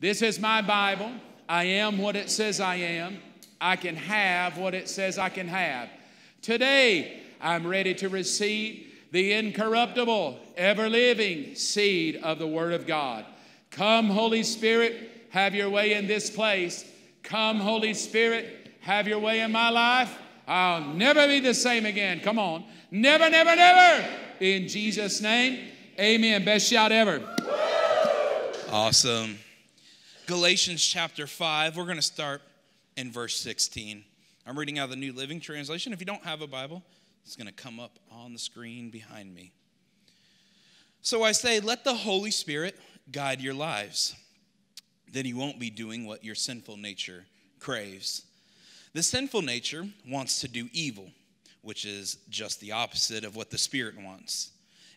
This is my Bible. I am what it says I am. I can have what it says I can have. Today, I'm ready to receive the incorruptible, ever-living seed of the Word of God. Come, Holy Spirit, have your way in this place. Come, Holy Spirit, have your way in my life. I'll never be the same again. Come on. Never, never, never. In Jesus' name, amen. Best shout ever. Awesome. Galatians chapter 5. We're going to start in verse 16. I'm reading out of the New Living Translation. If you don't have a Bible, it's going to come up on the screen behind me. So I say, let the Holy Spirit guide your lives. Then you won't be doing what your sinful nature craves. The sinful nature wants to do evil, which is just the opposite of what the Spirit wants.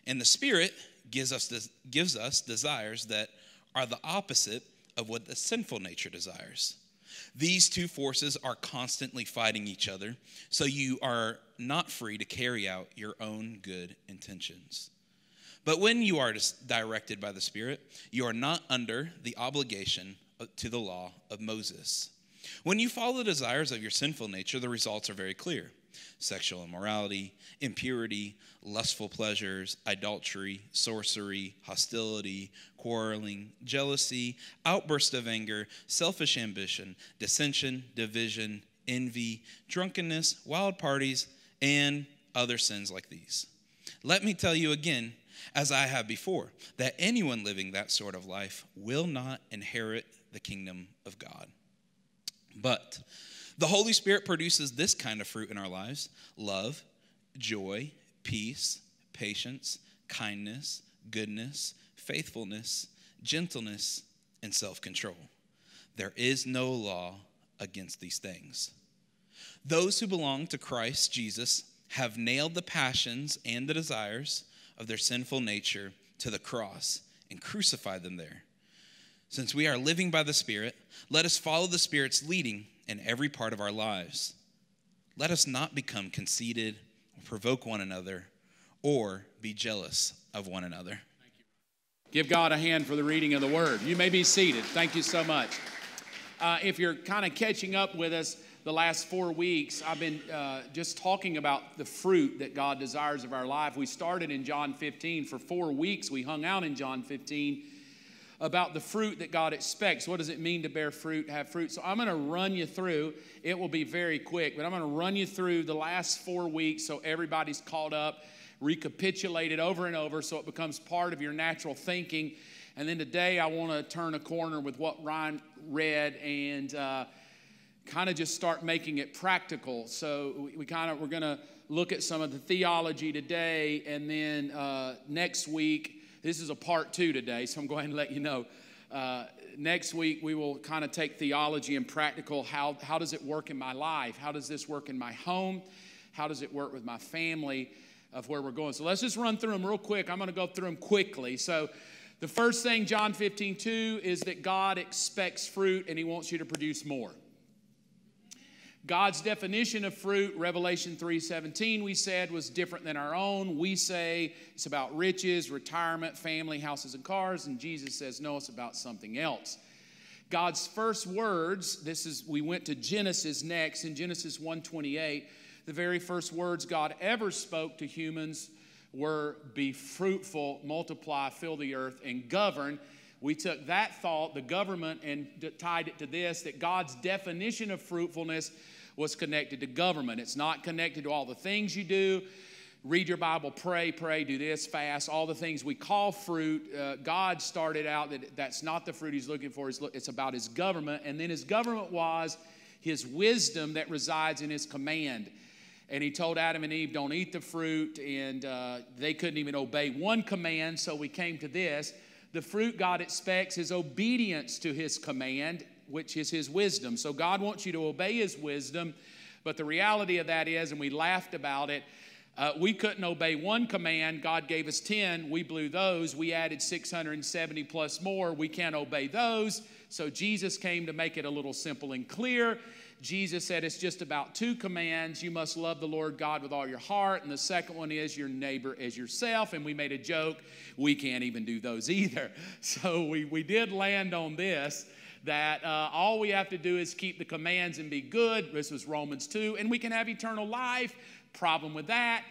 And the Spirit gives us desires that are the opposite of what the sinful nature desires. These two forces are constantly fighting each other, so you are not free to carry out your own good intentions. But when you are directed by the Spirit, you are not under the obligation to the law of Moses. When you follow the desires of your sinful nature, the results are very clear. Sexual immorality, impurity, lustful pleasures, adultery, sorcery, hostility, quarreling, jealousy, outbursts of anger, selfish ambition, dissension, division, envy, drunkenness, wild parties, and other sins like these. Let me tell you again, as I have before, that anyone living that sort of life will not inherit the kingdom of God. But the Holy Spirit produces this kind of fruit in our lives: love, joy, peace, patience, kindness, goodness, faithfulness, gentleness, and self-control. There is no law against these things. Those who belong to Christ Jesus have nailed the passions and the desires of their sinful nature to the cross and crucified them there. Since we are living by the Spirit, let us follow the Spirit's leading in every part of our lives. Let us not become conceited, or provoke one another, or be jealous of one another. Thank you. Give God a hand for the reading of the Word. You may be seated. Thank you so much. If you're kind of catching up with us, the last 4 weeks, I've been just talking about the fruit that God desires of our life. We started in John 15. For 4 weeks, we hung out in John 15 about the fruit that God expects. What does it mean to bear fruit, have fruit? So I'm going to run you through. It will be very quick, but I'm going to run you through the last 4 weeks so everybody's caught up, recapitulated over and over so it becomes part of your natural thinking. And then today, I want to turn a corner with what Ryan read and kind of just start making it practical. So we're going to look at some of the theology today, and then next week, this is a part two today, so I'm going to let you know. Next week, we will kind of take theology and practical. How does it work in my life? How does this work in my home? How does it work with my family of where we're going? So let's just run through them real quick. I'm going to go through them quickly. So the first thing, John 15:2, is that God expects fruit, and He wants you to produce more. God's definition of fruit, Revelation 3:17, we said, was different than our own. We say it's about riches, retirement, family, houses, and cars, and Jesus says, no, it's about something else. God's first words, we went to Genesis next, in Genesis 1:28, the very first words God ever spoke to humans were, be fruitful, multiply, fill the earth, and govern. We took that thought, the government, and tied it to this, that God's definition of fruitfulness was connected to government. It's not connected to all the things you do. Read your Bible, pray, do this, fast, all the things we call fruit. God started out that that's not the fruit He's looking for. It's about His government. And then His government was His wisdom that resides in His command. And He told Adam and Eve, don't eat the fruit. And they couldn't even obey one command, so we came to this. The fruit God expects is obedience to His command, which is His wisdom. So God wants you to obey His wisdom, but the reality of that is, and we laughed about it, We couldn't obey one command. God gave us 10. We blew those. We added 670 plus more. We can't obey those. So Jesus came to make it a little simple and clear. Jesus said it's just about 2 commands. You must love the Lord God with all your heart. And the second one is your neighbor as yourself. And we made a joke. We can't even do those either. So we did land on this, that all we have to do is keep the commands and be good. This was Romans 2. And we can have eternal life. Problem with that,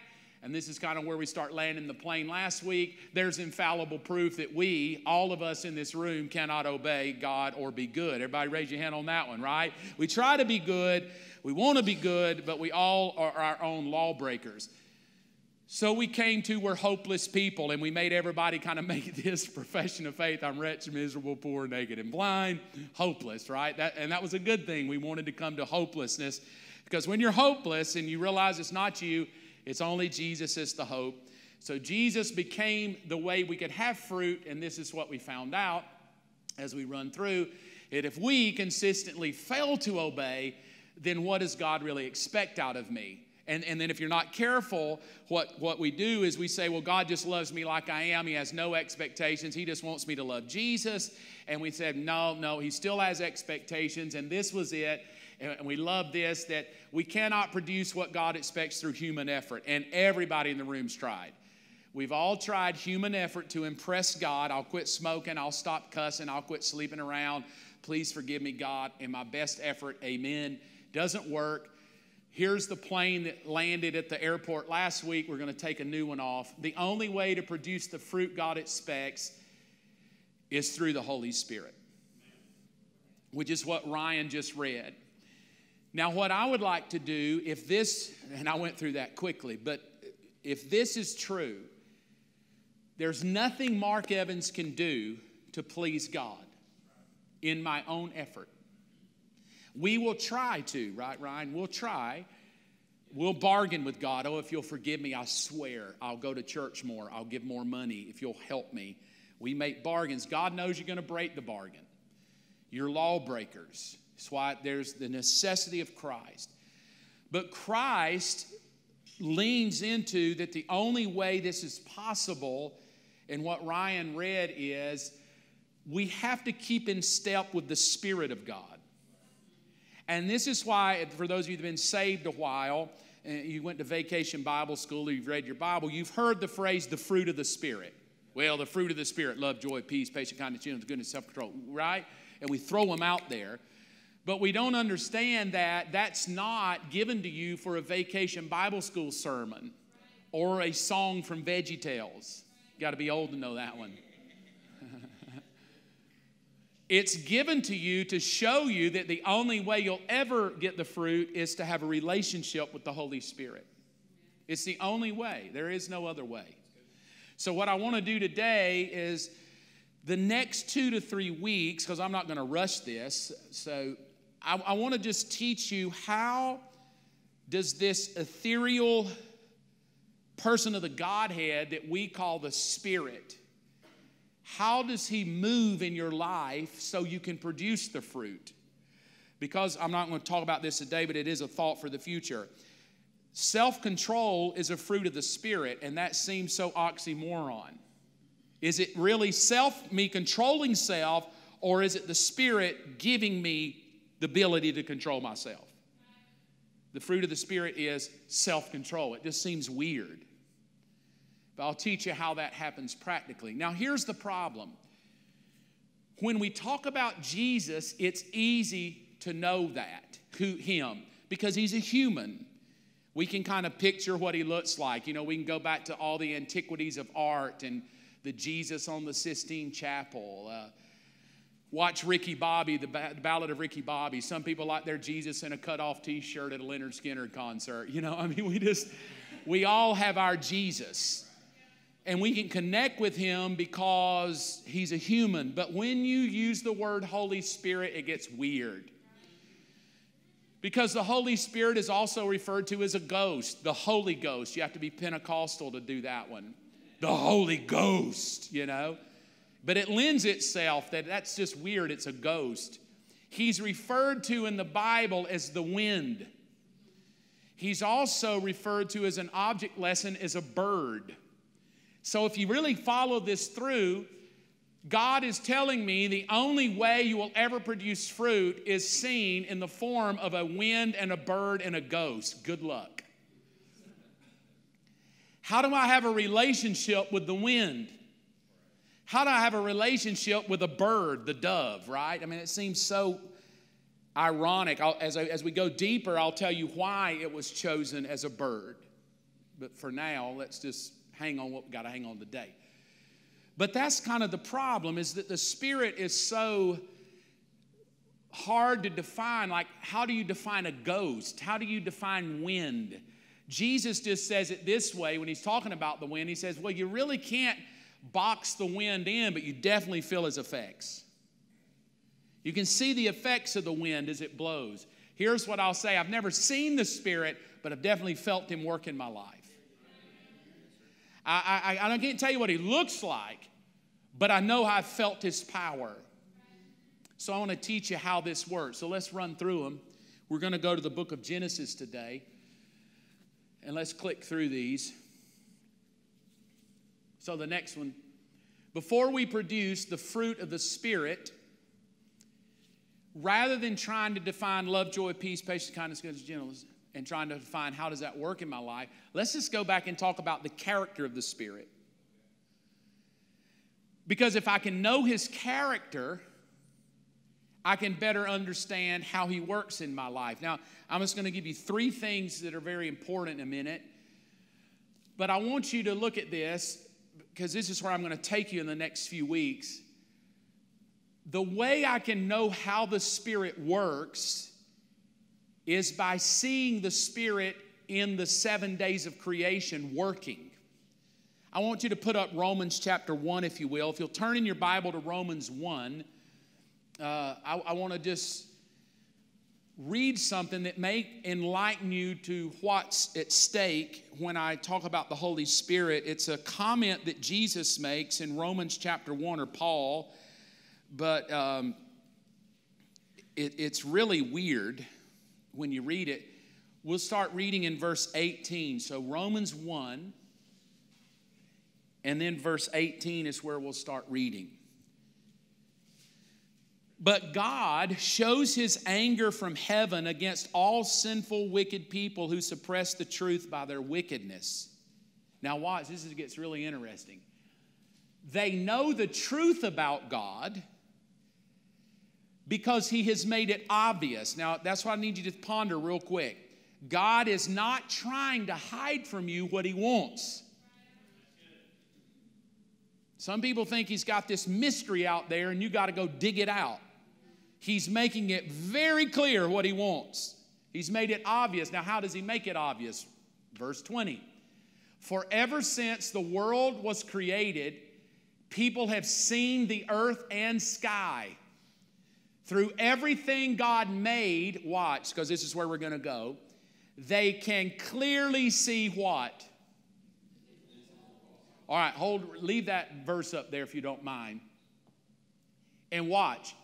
and this is kind of where we start landing the plane last week, there's infallible proof that we, all of us in this room, cannot obey God or be good. Everybody raise your hand on that one, right? We try to be good, we want to be good, but we all are our own lawbreakers. So we came to, we're hopeless people, and we made everybody kind of make this profession of faith. I'm wretched, miserable, poor, naked, and blind. Hopeless, right? That was a good thing. We wanted to come to hopelessness. Because when you're hopeless and you realize it's not you, it's only Jesus is the hope. So Jesus became the way we could have fruit, and this is what we found out as we run through it. If we consistently fail to obey, then what does God really expect out of me? And then if you're not careful, what we do is we say, well, God just loves me like I am. He has no expectations. He just wants me to love Jesus. And we said, no, he still has expectations, and this was it. And we love this, that we cannot produce what God expects through human effort. And everybody in the room's tried. We've all tried human effort to impress God. I'll quit smoking. I'll stop cussing. I'll quit sleeping around. Please forgive me, God, in my best effort. Amen. Doesn't work. Here's the plane that landed at the airport last week. We're going to take a new one off. The only way to produce the fruit God expects is through the Holy Spirit, which is what Ryan just read. Now, what I would like to do, if this, and I went through that quickly, but if this is true, there's nothing Mark Evans can do to please God in my own effort. We will try to, right, Ryan? We'll try. We'll bargain with God. Oh, if you'll forgive me, I swear I'll go to church more. I'll give more money if you'll help me. We make bargains. God knows you're going to break the bargain. You're lawbreakers. That's why there's the necessity of Christ. But Christ leans into that the only way this is possible, and what Ryan read is, we have to keep in step with the Spirit of God. And this is why, for those of you that have been saved a while, you went to vacation Bible school, or you've read your Bible, you've heard the phrase, the fruit of the Spirit. Well, the fruit of the Spirit, love, joy, peace, patience, kindness, gentleness, goodness, self-control, right? And we throw them out there. But we don't understand that that's not given to you for a vacation Bible school sermon or a song from VeggieTales. Got to be old to know that one. It's given to you to show you that the only way you'll ever get the fruit is to have a relationship with the Holy Spirit. It's the only way. There is no other way. So what I want to do today is the next 2 to 3 weeks, because I'm not going to rush this, so I want to just teach you, how does this ethereal person of the Godhead that we call the Spirit, how does he move in your life so you can produce the fruit? Because I'm not going to talk about this today, but it is a thought for the future. Self-control is a fruit of the Spirit, and that seems so oxymoron. Is it really self, me controlling self, or is it the Spirit giving me the ability to control myself? The fruit of the Spirit is self-control. It just seems weird. But I'll teach you how that happens practically. Now, here's the problem. When we talk about Jesus, it's easy to know that, him, because he's a human. We can kind of picture what he looks like. You know, we can go back to all the antiquities of art and the Jesus on the Sistine Chapel. Watch Ricky Bobby, the Ballad of Ricky Bobby. Some people like their Jesus in a cut-off T-shirt at a Lynyrd Skynyrd concert. You know, I mean, we all have our Jesus. And we can connect with him because he's a human. But when you use the word Holy Spirit, it gets weird. Because the Holy Spirit is also referred to as a ghost, the Holy Ghost. You have to be Pentecostal to do that one. The Holy Ghost, you know. But it lends itself that that's just weird. It's a ghost. He's referred to in the Bible as the wind. He's also referred to as an object lesson as a bird. So if you really follow this through, God is telling me the only way you will ever produce fruit is seen in the form of a wind and a bird and a ghost. Good luck. How do I have a relationship with the wind? How do I have a relationship with a bird, the dove, right? I mean, it seems so ironic. As we go deeper, I'll tell you why it was chosen as a bird. But for now, let's just hang on what we've got to hang on today. But that's kind of the problem, is that the Spirit is so hard to define. Like, how do you define a ghost? How do you define wind? Jesus just says it this way when he's talking about the wind. He says, well, you really can't box the wind in, but you definitely feel his effects. You can see the effects of the wind as it blows. Here's what I'll say. I've never seen the Spirit, but I've definitely felt him work in my life. I can't tell you what he looks like, but I know I've felt his power. So I want to teach you how this works. So let's run through them. We're going to go to the book of Genesis today. And let's click through these. So the next one. Before we produce the fruit of the Spirit, rather than trying to define love, joy, peace, patience, kindness, goodness, gentleness, and trying to define how does that work in my life, let's just go back and talk about the character of the Spirit. Because if I can know his character, I can better understand how he works in my life. Now, I'm just going to give you three things that are very important in a minute. But I want you to look at this, because this is where I'm going to take you in the next few weeks. The way I can know how the Spirit works is by seeing the Spirit in the 7 days of creation working. I want you to put up Romans chapter 1, if you will. If you'll turn in your Bible to Romans 1, I want to just read something that may enlighten you to what's at stake when I talk about the Holy Spirit. It's a comment that Jesus makes in Romans chapter 1, or Paul, but it's really weird when you read it. We'll start reading in verse 18. So Romans 1, and then verse 18 is where we'll start reading. But God shows his anger from heaven against all sinful, wicked people who suppress the truth by their wickedness. Now watch, this gets really interesting. They know the truth about God because he has made it obvious. Now, that's what I need you to ponder real quick. God is not trying to hide from you what he wants. Some people think he's got this mystery out there and you got to go dig it out. He's making it very clear what he wants. He's made it obvious. Now, how does he make it obvious? Verse 20. For ever since the world was created, people have seen the earth and sky. Through everything God made, watch, because this is where we're going to go, they can clearly see what? All right, leave that verse up there if you don't mind. And watch.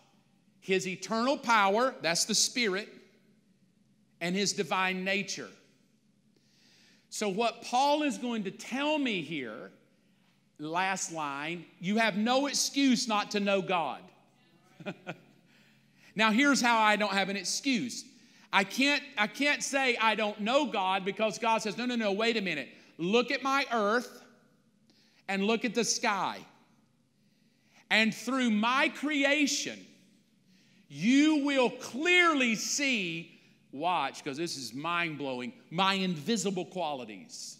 His eternal power, that's the Spirit, and his divine nature. So what Paul is going to tell me here, last line, you have no excuse not to know God. Now, here's how I don't have an excuse. I can't say I don't know God, because God says, no, wait a minute. Look at my earth and look at the sky. And through my creation, you will clearly see, watch, because this is mind-blowing, my invisible qualities.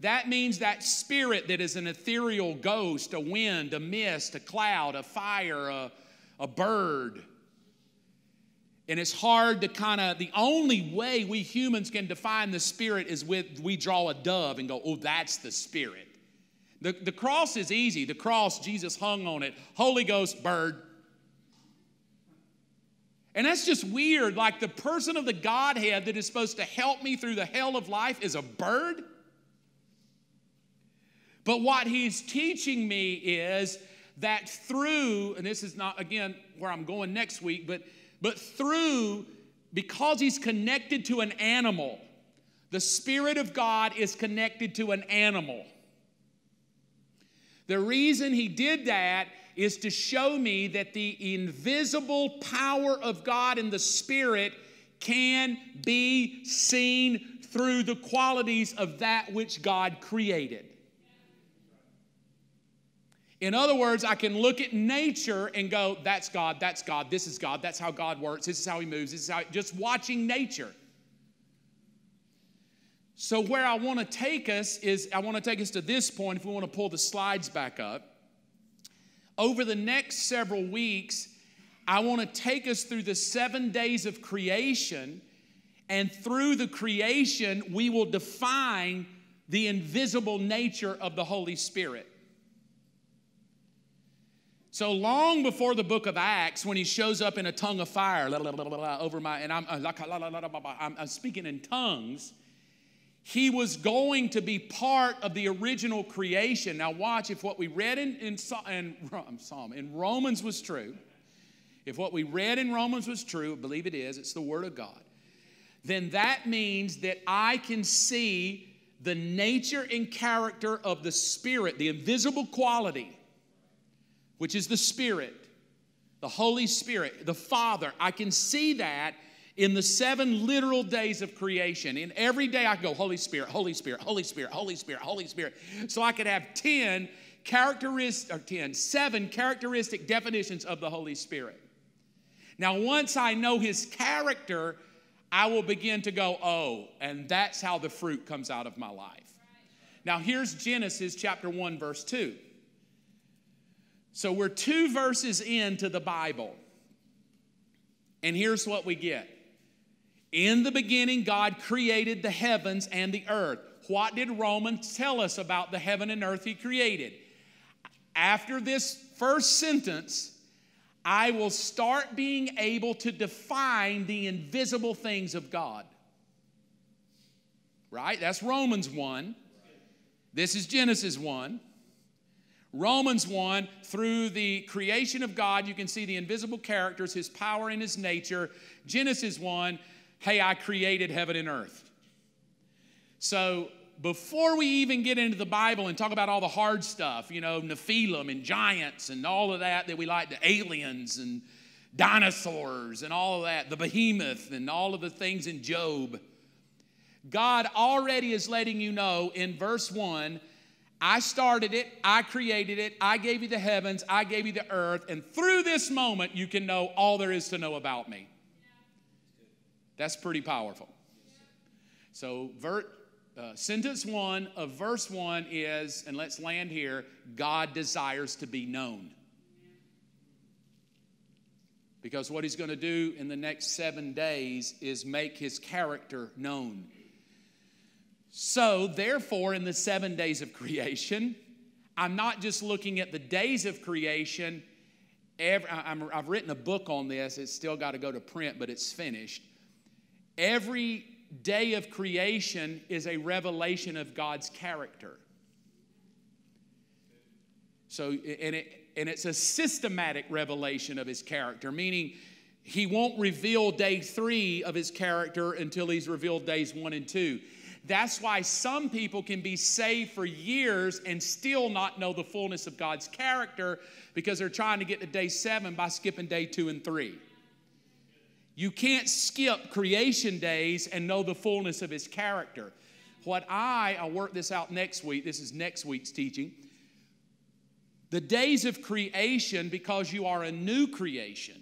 That means that spirit that is an ethereal ghost, a wind, a mist, a cloud, a fire, a bird. And it's hard to the only way we humans can define the Spirit is we draw a dove and go, oh, that's the Spirit. The cross is easy. The cross, Jesus hung on it. Holy Ghost, bird. And that's just weird. Like, the person of the Godhead that is supposed to help me through the hell of life is a bird? But what he's teaching me is that through, and this is not, again, where I'm going next week, but through because he's connected to an animal. The Spirit of God is connected to an animal. The reason he did that is to show me that the invisible power of God in the Spirit can be seen through the qualities of that which God created. In other words, I can look at nature and go, that's God, this is God, that's how God works, this is how he moves, this is how, just watching nature. So where I want to take us is, I want to take us to this point, if we want to pull the slides back up. Over the next several weeks, I want to take us through the 7 days of creation, and through the creation, we will define the invisible nature of the Holy Spirit. So long before the book of Acts, when he shows up in a tongue of fire, over my, and I'm speaking in tongues, he was going to be part of the original creation. Now watch, if what we read in Romans was true, if what we read in Romans was true, I believe it is, it's the Word of God, then that means that I can see the nature and character of the Spirit, the invisible quality, which is the Spirit, the Holy Spirit, the Father. I can see that in the 7 literal days of creation. And every day I go, Holy Spirit, Holy Spirit, Holy Spirit, Holy Spirit, Holy Spirit. So I could have 7 characteristic definitions of the Holy Spirit. Now, once I know his character, I will begin to go, oh, and that's how the fruit comes out of my life. Now, here's Genesis chapter 1, verse 2. So we're 2 verses into the Bible, and here's what we get. In the beginning, God created the heavens and the earth. What did Romans tell us about the heaven and earth he created? After this first sentence, I will start being able to define the invisible things of God. Right? That's Romans 1. This is Genesis 1. Romans 1, through the creation of God, you can see the invisible characters, his power and his nature. Genesis 1, hey, I created heaven and earth. So before we even get into the Bible and talk about all the hard stuff, you know, Nephilim and giants and all of that we like, the aliens and dinosaurs and all of that, the behemoth and all of the things in Job, God already is letting you know in verse 1, I started it, I created it, I gave you the heavens, I gave you the earth, and through this moment you can know all there is to know about me. That's pretty powerful. So sentence 1 of verse 1 is, and let's land here, God desires to be known. Because what he's going to do in the next 7 days is make his character known. So, therefore, in the 7 days of creation, I'm not just looking at the days of creation. I've written a book on this. It's still got to go to print, but it's finished. Every day of creation is a revelation of God's character. So, it's a systematic revelation of his character, meaning he won't reveal day 3 of his character until he's revealed days 1 and 2. That's why some people can be saved for years and still not know the fullness of God's character because they're trying to get to day 7 by skipping day 2 and 3. You can't skip creation days and know the fullness of his character. What I'll work this out next week. This is next week's teaching. The days of creation, because you are a new creation,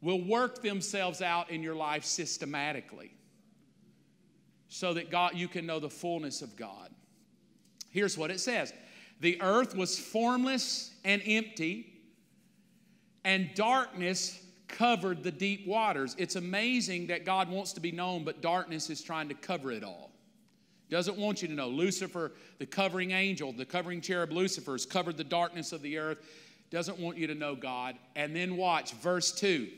will work themselves out in your life systematically, so that you can know the fullness of God. Here's what it says. The earth was formless and empty, and darkness covered the deep waters. It's amazing that God wants to be known, but darkness is trying to cover it all. Doesn't want you to know. Lucifer, the covering angel, the covering cherub Lucifer, has covered the darkness of the earth. Doesn't want you to know God. And then watch, verse 2,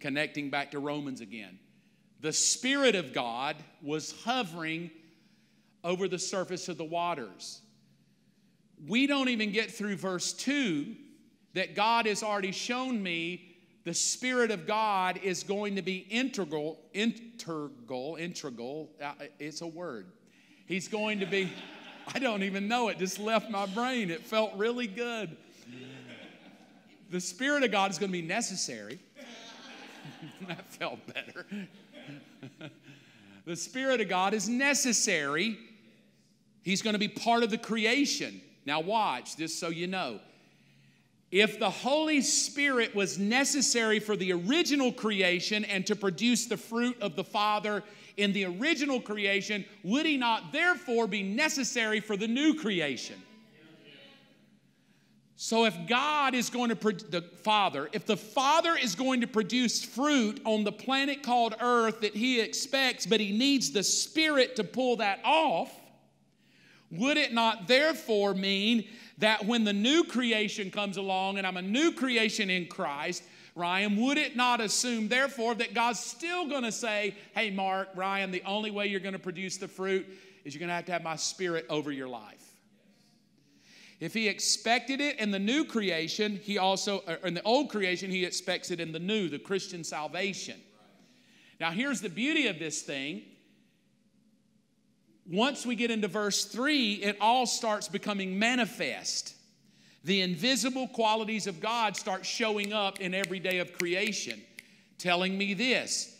connecting back to Romans again. The Spirit of God was hovering over the surface of the waters. We don't even get through verse 2 that God has already shown me the Spirit of God is going to be integral, it's a word. He's going to be, I don't even know, it just left my brain. It felt really good. The Spirit of God is going to be necessary. That felt better. The Spirit of God is necessary. He's going to be part of the creation. Now watch, just so you know. If the Holy Spirit was necessary for the original creation and to produce the fruit of the Father in the original creation, would he not therefore be necessary for the new creation? So if God is going to the Father is going to produce fruit on the planet called Earth that he expects, but he needs the Spirit to pull that off, would it not therefore mean that when the new creation comes along, and I'm a new creation in Christ, Ryan, would it not assume therefore that God's still going to say, hey, Mark, Ryan, the only way you're going to produce the fruit is you're going to have my Spirit over your life? If he expected it in the new creation, he also, or in the old creation, he expects it in the new, the Christian salvation. Now here's the beauty of this thing. Once we get into verse 3, it all starts becoming manifest. The invisible qualities of God start showing up in every day of creation, telling me this,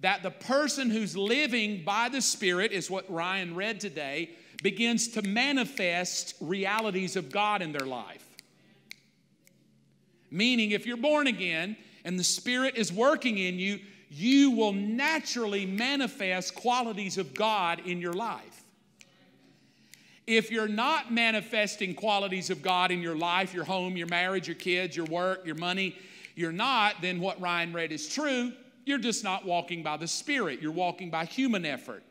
that the person who's living by the Spirit, is what Ryan read today, begins to manifest realities of God in their life. Meaning, if you're born again and the Spirit is working in you, you will naturally manifest qualities of God in your life. If you're not manifesting qualities of God in your life, your home, your marriage, your kids, your work, your money, you're not, then what Ryan read is true. You're just not walking by the Spirit. You're walking by human effort.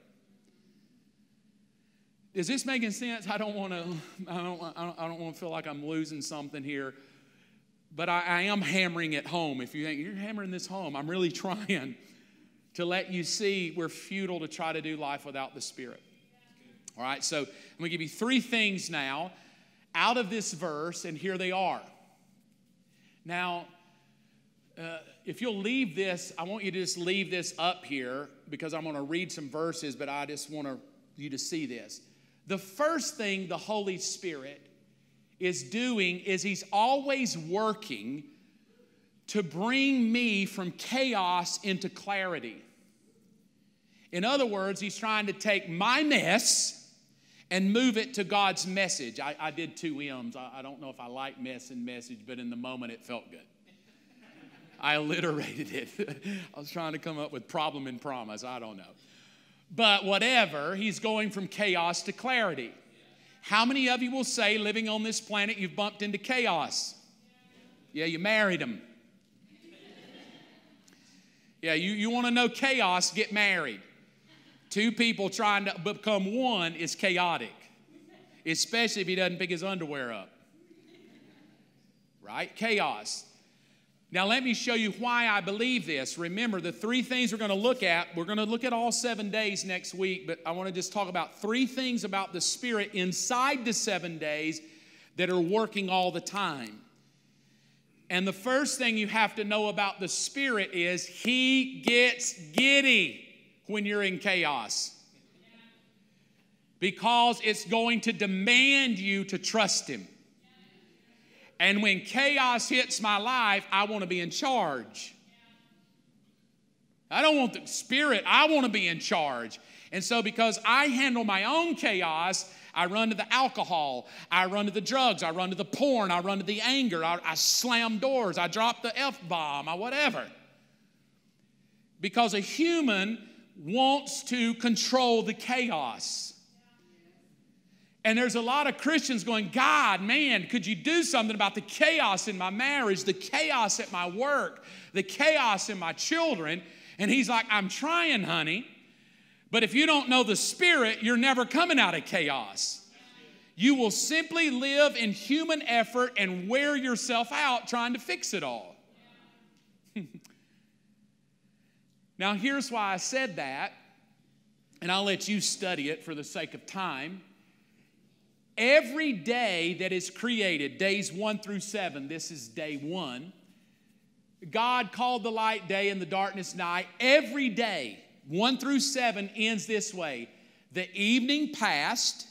Is this making sense? I don't want to feel like I'm losing something here. But I am hammering it home. If you think, you're hammering this home, I'm really trying to let you see we're futile to try to do life without the Spirit. All right, so I'm going to give you three things now out of this verse, and here they are. Now, if you'll leave this, I want you to just leave this up here because I'm going to read some verses, but I just want you to see this. The first thing the Holy Spirit is doing is he's always working to bring me from chaos into clarity. In other words, he's trying to take my mess and move it to God's message. I did two M's. I don't know if I like mess and message, but in the moment it felt good. I alliterated it. I was trying to come up with problem and promise. I don't know. But whatever, he's going from chaos to clarity. How many of you will say, living on this planet, you've bumped into chaos? Yeah, you married him. Yeah, you want to know chaos, get married. Two people trying to become one is chaotic, especially if he doesn't pick his underwear up. Right? Chaos. Now let me show you why I believe this. Remember, the three things we're going to look at, we're going to look at all 7 days next week, but I want to just talk about three things about the Spirit inside the 7 days that are working all the time. And the first thing you have to know about the Spirit is he gets giddy when you're in chaos. Because it's going to demand you to trust him. And when chaos hits my life, I want to be in charge. I don't want the Spirit. I want to be in charge. And so because I handle my own chaos, I run to the alcohol. I run to the drugs. I run to the porn. I run to the anger. I slam doors. I drop the F-bomb. I whatever. Because a human wants to control the chaos. And there's a lot of Christians going, God, man, could you do something about the chaos in my marriage, the chaos at my work, the chaos in my children? And he's like, I'm trying, honey. But if you don't know the Spirit, you're never coming out of chaos. You will simply live in human effort and wear yourself out trying to fix it all. Now, here's why I said that, and I'll let you study it for the sake of time. Every day that is created, days 1 through 7, this is day 1, God called the light day and the darkness night. Every day, 1 through 7, ends this way. The evening passed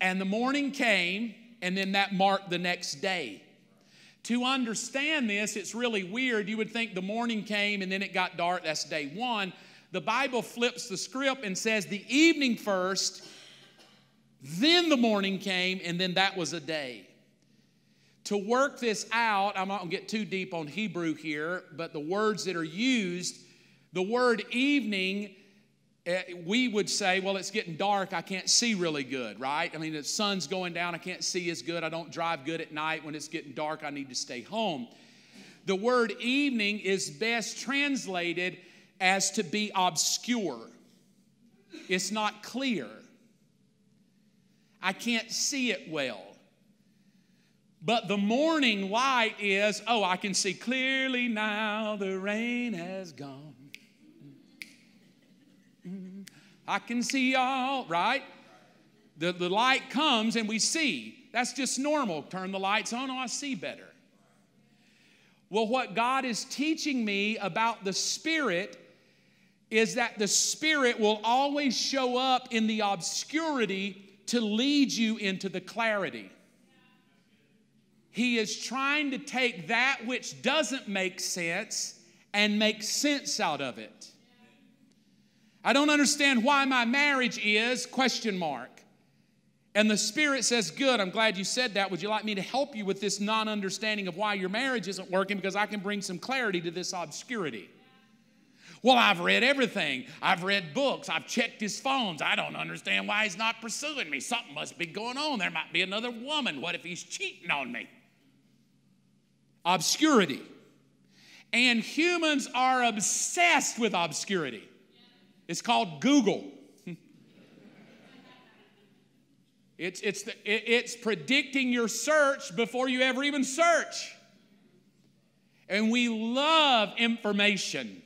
and the morning came, and then that marked the next day. To understand this, it's really weird. You would think the morning came and then it got dark. That's day one. The Bible flips the script and says the evening first, then the morning came, and then that was a day. To work this out, I'm not going to get too deep on Hebrew here, but the words that are used, the word evening, we would say, well, it's getting dark, I can't see really good, right? I mean, the sun's going down, I can't see as good, I don't drive good at night, when it's getting dark, I need to stay home. The word evening is best translated as to be obscure. It's not clear. I can't see it well. But the morning light is, oh, I can see clearly now, the rain has gone. I can see all, right? The light comes and we see. That's just normal. Turn the lights on, oh, I see better. Well, what God is teaching me about the Spirit is that the Spirit will always show up in the obscurity to lead you into the clarity. He is trying to take that which doesn't make sense and make sense out of it. I don't understand why my marriage is, ? And the Spirit says, good, I'm glad you said that. Would you like me to help you with this non-understanding of why your marriage isn't working? Because I can bring some clarity to this obscurity. Well, I've read everything. I've read books. I've checked his phones. I don't understand why he's not pursuing me. Something must be going on. There might be another woman. What if he's cheating on me? Obscurity. And humans are obsessed with obscurity. It's called Google. It's predicting your search before you ever even search. And we love information.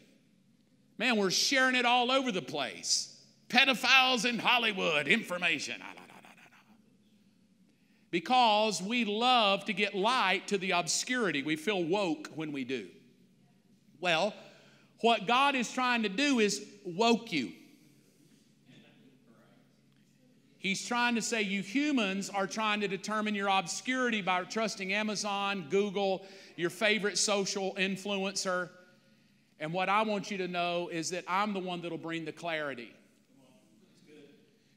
Man, we're sharing it all over the place. Pedophiles in Hollywood, information. Because we love to get light to the obscurity. We feel woke when we do. Well, what God is trying to do is woke you. He's trying to say you humans are trying to determine your obscurity by trusting Amazon, Google, your favorite social influencer. And what I want you to know is that I'm the one that will bring the clarity.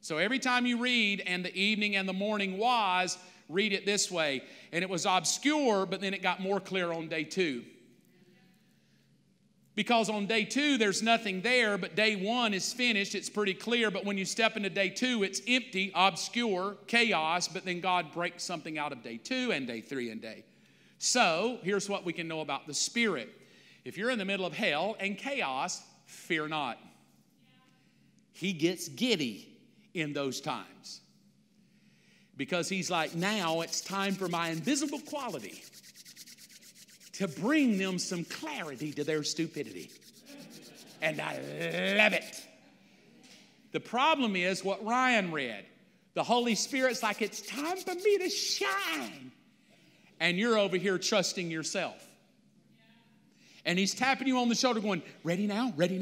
So every time you read, and the evening and the morning was, read it this way. And it was obscure, but then it got more clear on day two. Because on day two, there's nothing there, but day one is finished. It's pretty clear, but when you step into day two, it's empty, obscure, chaos, but then God breaks something out of day two and day three and day. So here's what we can know about the Spirit. If you're in the middle of hell and chaos, fear not. He gets giddy in those times. Because he's like, now it's time for my invisible quality to bring them some clarity to their stupidity. And I love it. The problem is what Ryan read. The Holy Spirit's like, it's time for me to shine. And you're over here trusting yourself. And he's tapping you on the shoulder going, ready now, me, ready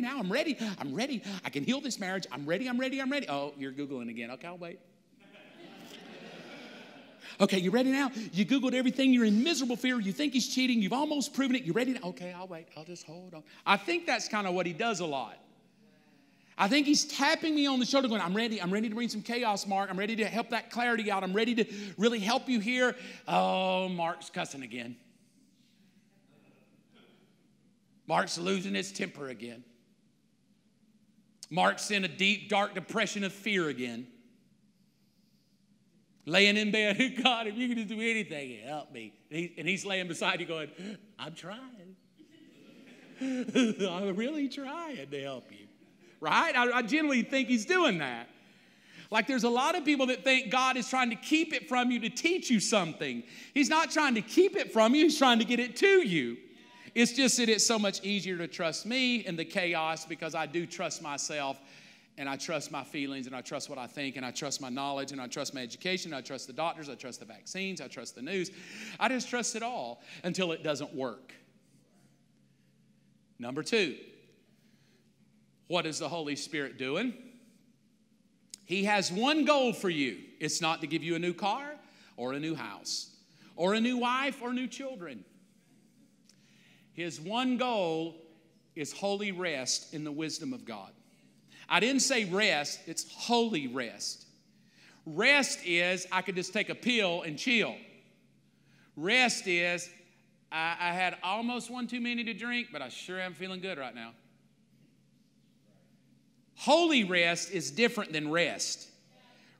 now, I'm ready, I can heal this marriage, I'm ready. Oh, you're Googling again, okay, I'll wait. Okay, you ready now? You Googled everything, you're in miserable fear, you think he's cheating, you've almost proven it, you ready now? Okay, I'll wait, I'll just hold on. I think that's kind of what he does a lot. I think he's tapping me on the shoulder going, I'm ready to bring some chaos, Mark, I'm ready to help that clarity out, I'm ready to really help you here. Oh, Mark's cussing again. Mark's losing his temper again. Mark's in a deep, dark depression of fear again. Laying in bed, God, if you could just do anything, help me. And he's laying beside you going, I'm trying. I'm really trying to help you. Right? I generally think he's doing that. Like there's a lot of people that think God is trying to keep it from you to teach you something. He's not trying to keep it from you. He's trying to get it to you. It's just that it's so much easier to trust me in the chaos because I do trust myself and I trust my feelings, and I trust what I think, and I trust my knowledge, and I trust my education, I trust the doctors, I trust the vaccines, I trust the news. I just trust it all until it doesn't work. Number two, what is the Holy Spirit doing? He has one goal for you. It's not to give you a new car or a new house or a new wife or new children. His one goal is holy rest in the wisdom of God. I didn't say rest, it's holy rest. Rest is, I could just take a pill and chill. Rest is, I had almost one too many to drink, but I sure am feeling good right now. Holy rest is different than rest.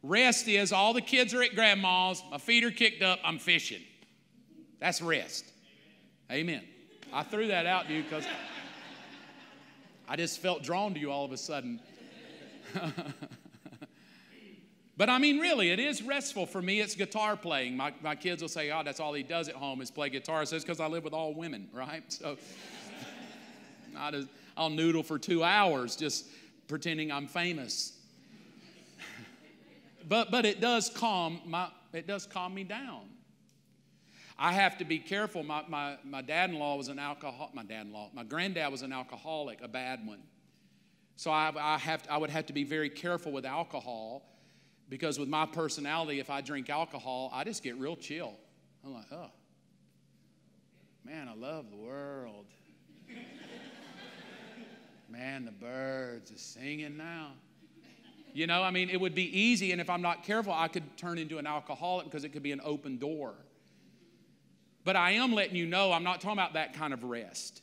Rest is, all the kids are at grandma's, my feet are kicked up, I'm fishing. That's rest. Amen. I threw that out to you because I just felt drawn to you all of a sudden. But I mean, really, it is restful. For me, it's guitar playing. My kids will say, oh, that's all he does at home is play guitar. So it's because I live with all women, right? So I'll noodle for 2 hours just pretending I'm famous. But it does calm me down. I have to be careful. My granddad was an alcoholic, a bad one. So I would have to be very careful with alcohol, because with my personality, if I drink alcohol, I just get real chill. I'm like, oh, man, I love the world. Man, the birds are singing now. You know, I mean, it would be easy, and if I'm not careful, I could turn into an alcoholic because it could be an open door. But I am letting you know, I'm not talking about that kind of rest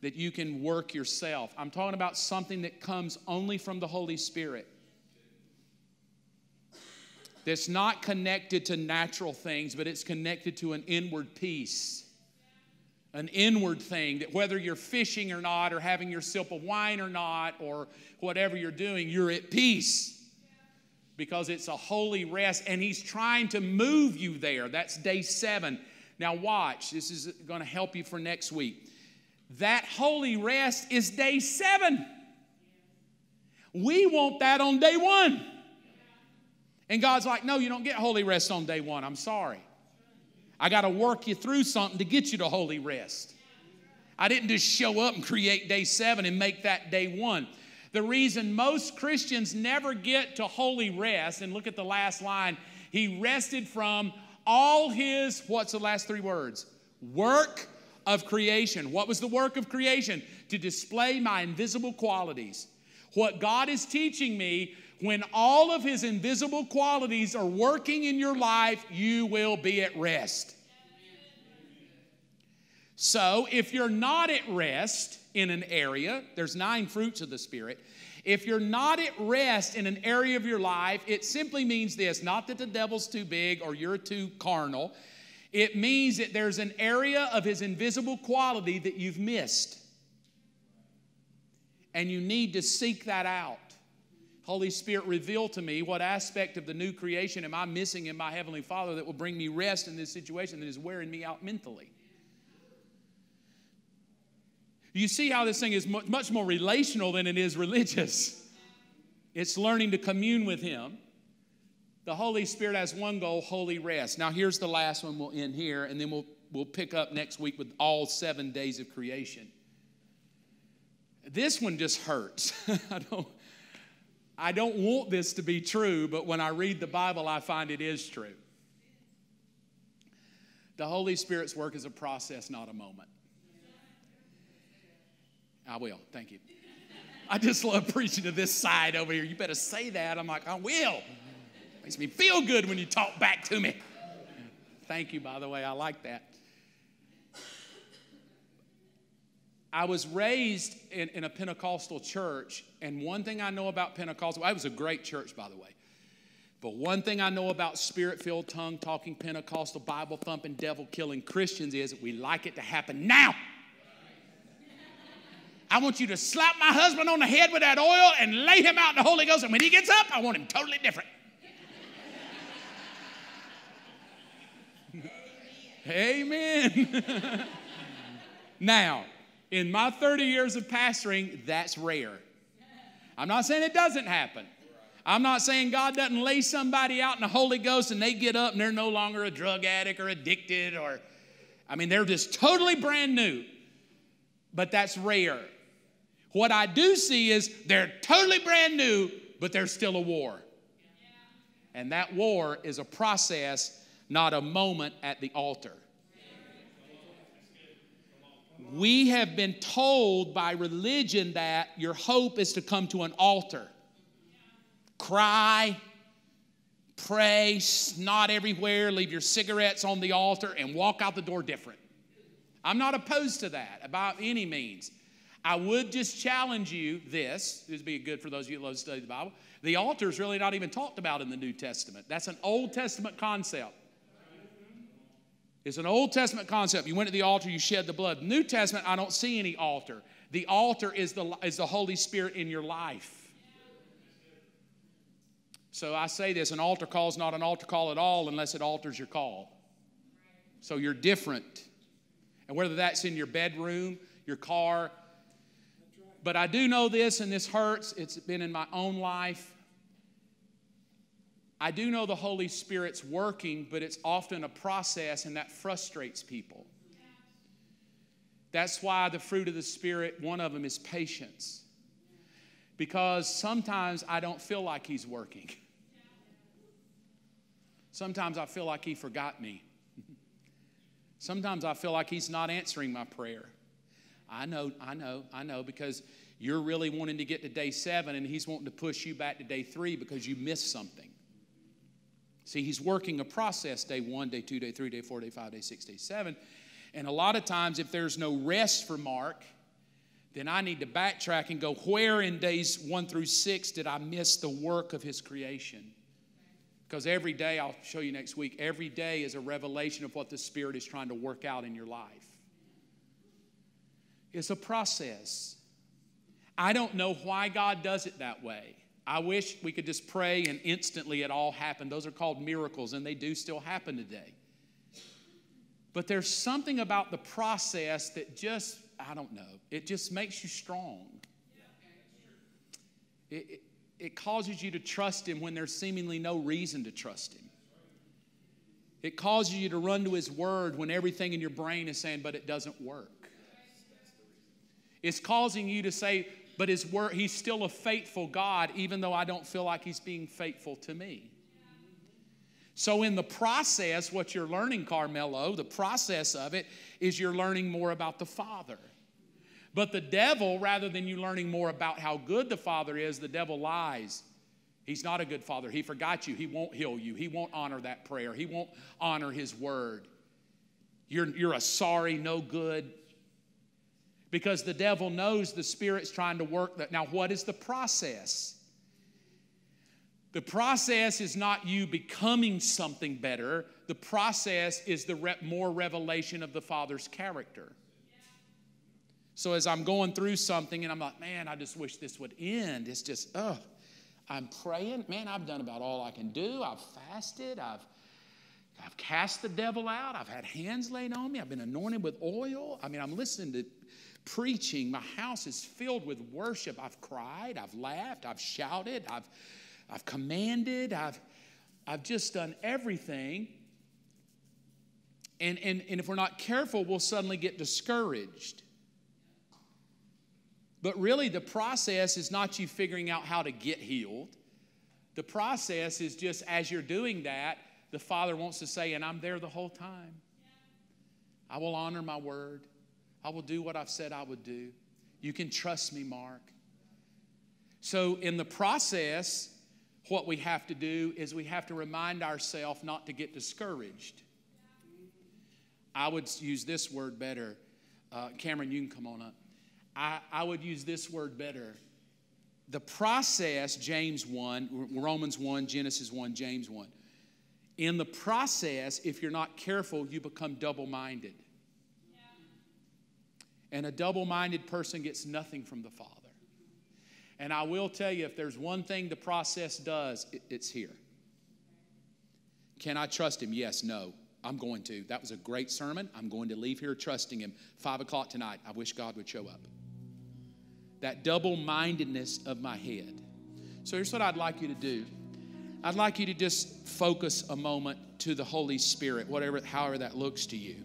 that you can work yourself. I'm talking about something that comes only from the Holy Spirit, that's not connected to natural things, but it's connected to an inward peace, an inward thing that whether you're fishing or not, or having your sip of wine or not, or whatever you're doing, you're at peace. Because it's a holy rest, and he's trying to move you there. That's day 7. Now watch, this is going to help you for next week. That holy rest is day 7. We want that on day 1. And God's like, no, you don't get holy rest on day 1. I'm sorry. I got to work you through something to get you to holy rest. I didn't just show up and create day 7 and make that day 1. The reason most Christians never get to holy rest, and look at the last line, he rested from all his, what's the last 3 words? Work of creation. What was the work of creation? To display my invisible qualities. What God is teaching me, when all of his invisible qualities are working in your life, you will be at rest. So if you're not at rest in an area, there's 9 fruits of the Spirit. If you're not at rest in an area of your life, it simply means this, not that the devil's too big or you're too carnal. It means that there's an area of his invisible quality that you've missed. And you need to seek that out. Holy Spirit, reveal to me what aspect of the new creation am I missing in my Heavenly Father that will bring me rest in this situation that is wearing me out mentally. You see how this thing is much more relational than it is religious. It's learning to commune with him. The Holy Spirit has one goal, holy rest. Now here's the last one. We'll end here, and then we'll pick up next week with all 7 days of creation. This one just hurts. I don't want this to be true, but when I read the Bible, I find it is true. The Holy Spirit's work is a process, not a moment. I will. Thank you. I just love preaching to this side over here. You better say that. I'm like, I will. Makes me feel good when you talk back to me. Thank you, by the way. I like that. I was raised in a Pentecostal church, and one thing I know about Pentecostal, it was a great church, by the way, but one thing I know about Spirit-filled, tongue-talking, Pentecostal, Bible-thumping, devil-killing Christians is we like it to happen now. I want you to slap my husband on the head with that oil and lay him out in the Holy Ghost. And when he gets up, I want him totally different. Amen. Now, in my 30 years of pastoring, that's rare. I'm not saying it doesn't happen. I'm not saying God doesn't lay somebody out in the Holy Ghost and they get up and they're no longer a drug addict or addicted or, I mean, they're just totally brand new. But that's rare. What I do see is they're totally brand new, but there's still a war. And that war is a process, not a moment at the altar. We have been told by religion that your hope is to come to an altar. Cry, pray, snot everywhere, leave your cigarettes on the altar, and walk out the door different. I'm not opposed to that by any means. I would just challenge you this. This would be good for those of you who love to study the Bible. The altar is really not even talked about in the New Testament. That's an Old Testament concept. It's an Old Testament concept. You went to the altar, you shed the blood. New Testament, I don't see any altar. The altar is the Holy Spirit in your life. So I say this, an altar call is not an altar call at all unless it alters your call. So you're different. And whether that's in your bedroom, your car. But I do know this, and this hurts. It's been in my own life. I do know the Holy Spirit's working, but it's often a process, and that frustrates people. That's why the fruit of the Spirit, one of them is patience. Because sometimes I don't feel like He's working. Sometimes I feel like He forgot me. Sometimes I feel like He's not answering my prayer. I know, because you're really wanting to get to day 7 and He's wanting to push you back to day 3 because you missed something. See, He's working a process, day 1, day 2, day 3, day 4, day 5, day 6, day 7. And a lot of times if there's no rest for Mark, then I need to backtrack and go, where in days 1 through 6 did I miss the work of His creation? Because every day, I'll show you next week, every day is a revelation of what the Spirit is trying to work out in your life. It's a process. I don't know why God does it that way. I wish we could just pray and instantly it all happened. Those are called miracles, and they do still happen today. But there's something about the process that just, I don't know, it just makes you strong. It causes you to trust Him when there's seemingly no reason to trust Him. It causes you to run to His Word when everything in your brain is saying, but it doesn't work. It's causing you to say, but His Word, He's still a faithful God, even though I don't feel like He's being faithful to me. So in the process, what you're learning, Carmelo, the process of it is you're learning more about the Father. But the devil, rather than you learning more about how good the Father is, the devil lies. He's not a good Father. He forgot you. He won't heal you. He won't honor that prayer. He won't honor His Word. You're a sorry, no good. Because the devil knows the Spirit's trying to work that. Now, what is the process? The process is not you becoming something better. The process is the more revelation of the Father's character. So as I'm going through something and I'm like, man, I just wish this would end. It's just, I'm praying. Man, I've done about all I can do. I've fasted. I've cast the devil out. I've had hands laid on me. I've been anointed with oil. I mean, I'm listening to preaching. My house is filled with worship. I've cried. I've laughed. I've shouted. I've commanded. I've just done everything. And if we're not careful, we'll suddenly get discouraged. But really, the process is not you figuring out how to get healed. The process is just as you're doing that, the Father wants to say, and I'm there the whole time. I will honor my word. I will do what I've said I would do. You can trust me, Mark. So in the process, what we have to do is we have to remind ourselves not to get discouraged. I would use this word better. Cameron, you can come on up. I would use this word better. The process, James 1, Romans 1, Genesis 1, James 1. In the process, if you're not careful, you become double-minded. Yeah. And a double-minded person gets nothing from the Father. And I will tell you, if there's one thing the process does, it's here. Can I trust Him? Yes, no. I'm going to. That was a great sermon. I'm going to leave here trusting Him. 5 o'clock tonight, I wish God would show up. that double-mindedness of my head. So here's what I'd like you to do. I'd like you to just focus a moment to the Holy Spirit, whatever, however that looks to you.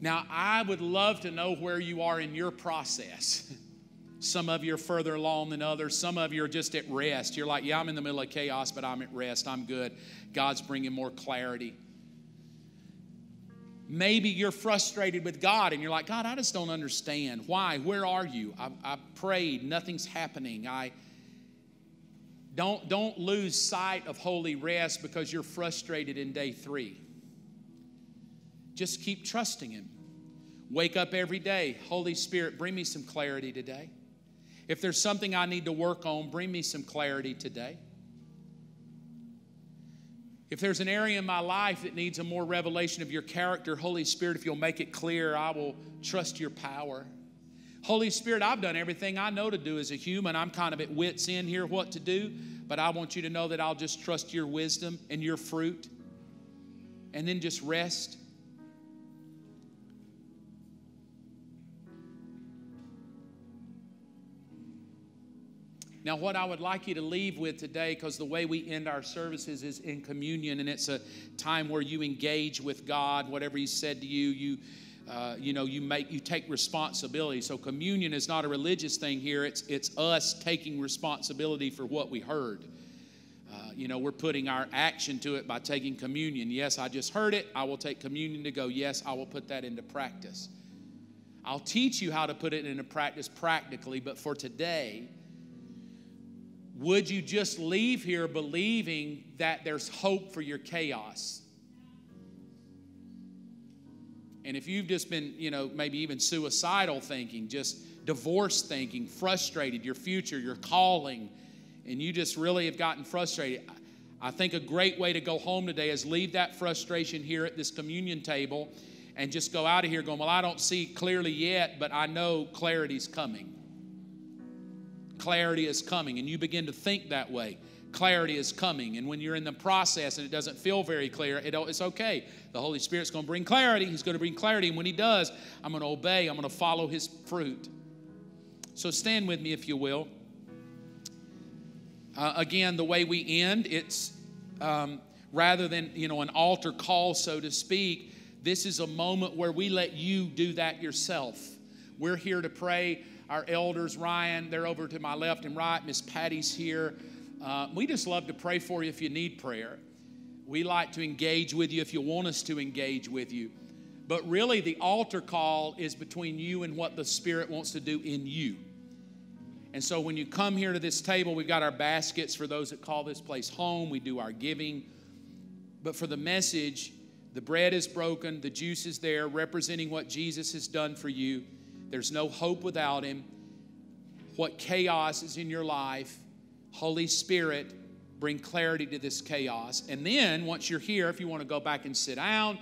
Now, I would love to know where you are in your process. Some of you are further along than others. Some of you are just at rest. You're like, yeah, I'm in the middle of chaos, but I'm at rest. I'm good. God's bringing more clarity. Maybe you're frustrated with God and you're like, God, I just don't understand. Why? Where are you? I prayed. Nothing's happening. Don't lose sight of holy rest because you're frustrated in day three. Just keep trusting Him. Wake up every day. Holy Spirit, bring me some clarity today. If there's something I need to work on, bring me some clarity today. If there's an area in my life that needs a more revelation of your character, Holy Spirit, if you'll make it clear, I will trust your power. Holy Spirit, I've done everything I know to do as a human. I'm kind of at wit's end here what to do, but I want you to know that I'll just trust your wisdom and your fruit, and then just rest. Now, what I would like you to leave with today, because the way we end our services is in communion, and it's a time where you engage with God. Whatever He said to you, you take responsibility. So communion is not a religious thing here. It's us taking responsibility for what we heard. We're putting our action to it by taking communion. Yes, I just heard it. I will take communion to go, yes, I will put that into practice. I'll teach you how to put it into practice practically, but for today, would you just leave here believing that there's hope for your chaos? And if you've just been, maybe even suicidal thinking, just divorce thinking, frustrated, your future, your calling, and you just really have gotten frustrated, I think a great way to go home today is leave that frustration here at this communion table and just go out of here going, well, I don't see clearly yet, but I know clarity's coming. Clarity is coming, and you begin to think that way. Clarity is coming, and when you're in the process and it doesn't feel very clear, it's okay. The Holy Spirit's going to bring clarity. He's going to bring clarity, and when He does, I'm going to obey. I'm going to follow His fruit. So stand with me, if you will. Again, the way we end, it's rather than an altar call, so to speak, this is a moment where we let you do that yourself. We're here to pray. Our elders, Ryan, they're over to my left and right. Miss Patty's here. We just love to pray for you if you need prayer. We like to engage with you if you want us to engage with you. But really, the altar call is between you and what the Spirit wants to do in you. And so when you come here to this table, we've got our baskets for those that call this place home. We do our giving. But for the message, the bread is broken, the juice is there, representing what Jesus has done for you. There's no hope without Him. What chaos is in your life, Holy Spirit, bring clarity to this chaos. And then, once you're here, if you want to go back and sit down,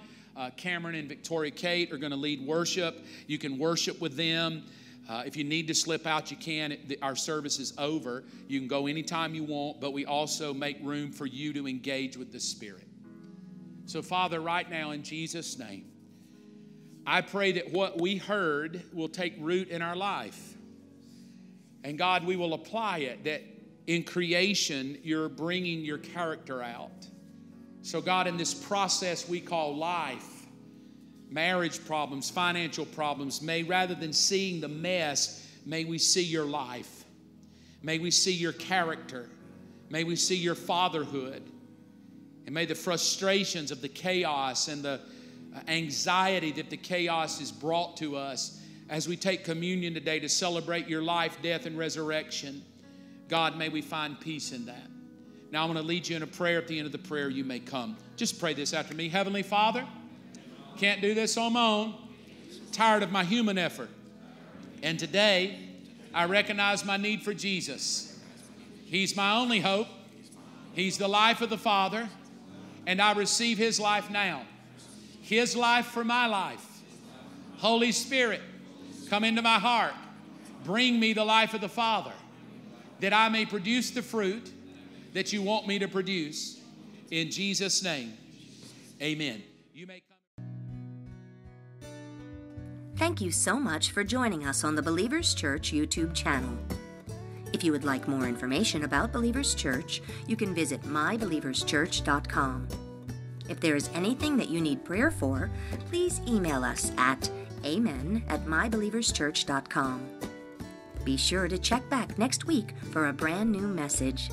Cameron and Victoria Kate are going to lead worship. You can worship with them. If you need to slip out, you can. Our service is over. You can go anytime you want, but we also make room for you to engage with the Spirit. So, Father, right now, in Jesus' name, I pray that what we heard will take root in our life. And God, we will apply it, that in creation, you're bringing your character out. So God, in this process we call life, marriage problems, financial problems, may rather than seeing the mess, may we see your life. May we see your character. May we see your fatherhood. And may the frustrations of the chaos and the anxiety that the chaos is brought to us as we take communion today to celebrate your life, death, and resurrection. God, may we find peace in that. Now I'm going to lead you in a prayer. At the end of the prayer, you may come. Just pray this after me. Heavenly Father, can't do this on my own. Tired of my human effort. And today, I recognize my need for Jesus. He's my only hope. He's the life of the Father. And I receive His life now. His life for my life. Holy Spirit, come into my heart. Bring me the life of the Father, that I may produce the fruit that you want me to produce. In Jesus' name, amen. You may come. Thank you so much for joining us on the Believers Church YouTube channel. If you would like more information about Believers Church, you can visit mybelieverschurch.com. If there is anything that you need prayer for, please email us at amen@mybelieverschurch.com. Be sure to check back next week for a brand new message.